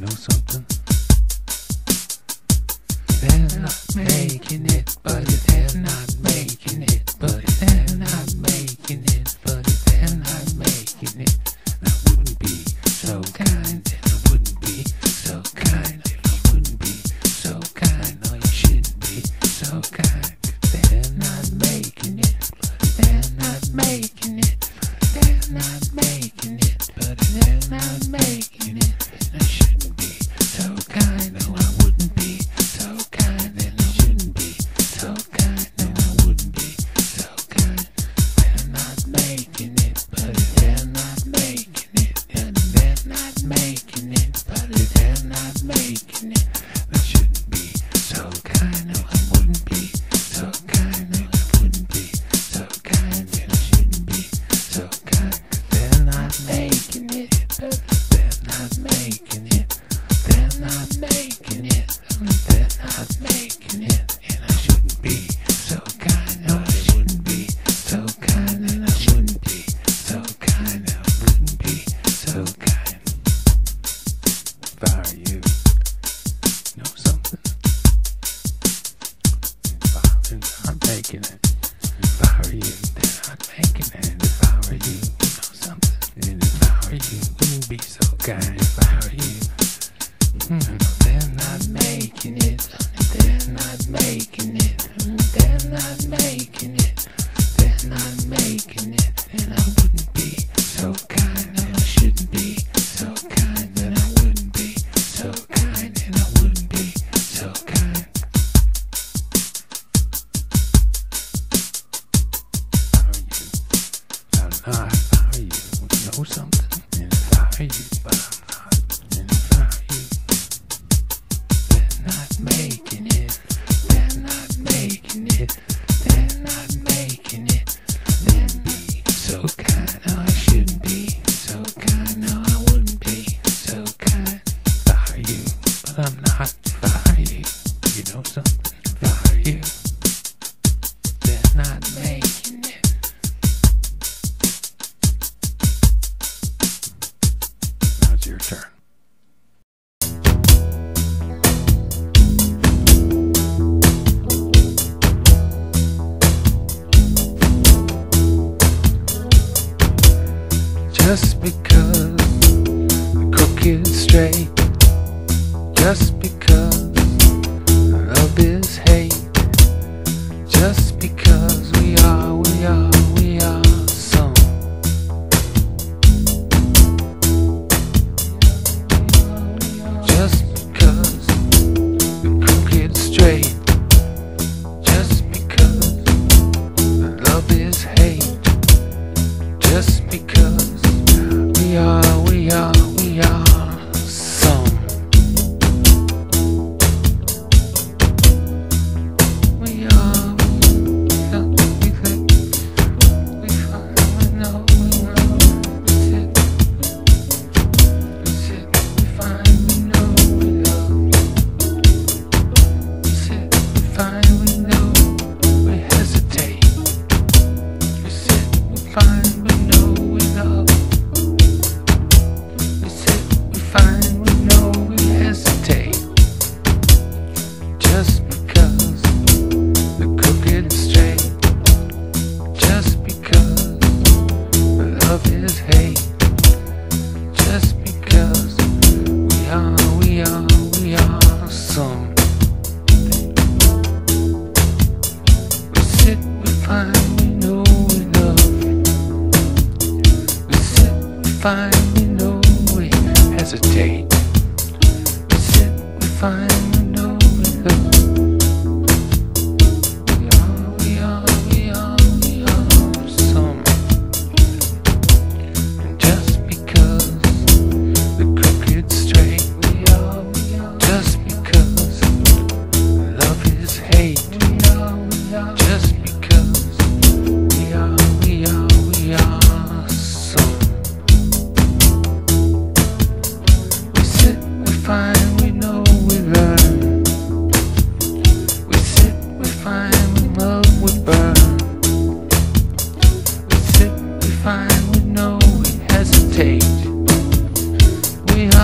know something? They're not making it, but they're not making it, but they're not making it, but they're not making it. And I wouldn't be so kind if I wouldn't be so kind if I wouldn't be so kind. No, you shouldn't be so kind. They're not making it, but they're not making it, but they're not making it, but they're not making it. And I shouldn't be so kind. No, I wouldn't be so kind. And I shouldn't be so kind. No, I wouldn't be so kind. They're not making it, but they're not making it, and they're not making it, but they're not making it. And I shouldn't be so kind. No, I wouldn't be so kind. No, I wouldn't be so kind. And I shouldn't be so kind. They're not making it, but they're not making it. They're not making it. They're not making it. And I shouldn't be so kind. No, I shouldn't be so kind. And I shouldn't be so kind. I wouldn't be so kind. If I were you, know something? If I were not making it. If I were you, they're not making it. And if I were you, know something? And if I were you, wouldn't be so kind. If I were you. They're not making it, they're not making it, they're not making it, they're not making it, and I wouldn't be so kind, and I shouldn't be so kind, and I wouldn't be so kind, and I wouldn't be so kind. If I were you, I don't know if I were you, would know something, and if I were you, but I'm not. Making it, they're not making it, they're not making it, they'd be so kind. No, I shouldn't be so kind. No, I wouldn't be so kind. If I were you, but I'm not. If I were you, you know something? If I were you, they're not making it. Now it's your turn. Just because I cook it straight, just because love is hate, just because we are some. Just because we cook it straight, just because love is hate, just because we are some. We hesitate. We sit, we find, we know, we love. We find, we know, we hesitate. We sit, we find, we know, we love. We are some. And just because the crooked straight, we are. Just because love is hate, we are. Just because we are. We find, we know, we learn. We sit, we find, we love, we burn. We sit, we find, we know, we hesitate. We are.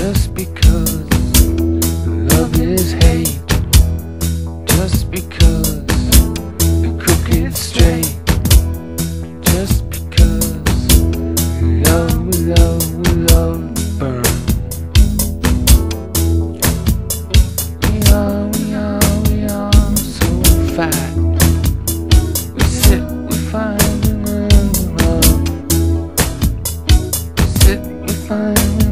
Just because love is hate, just because the crooked straight, just because love will love, love burn. We are so fat. We sit, we find, and we run. We sit, we find,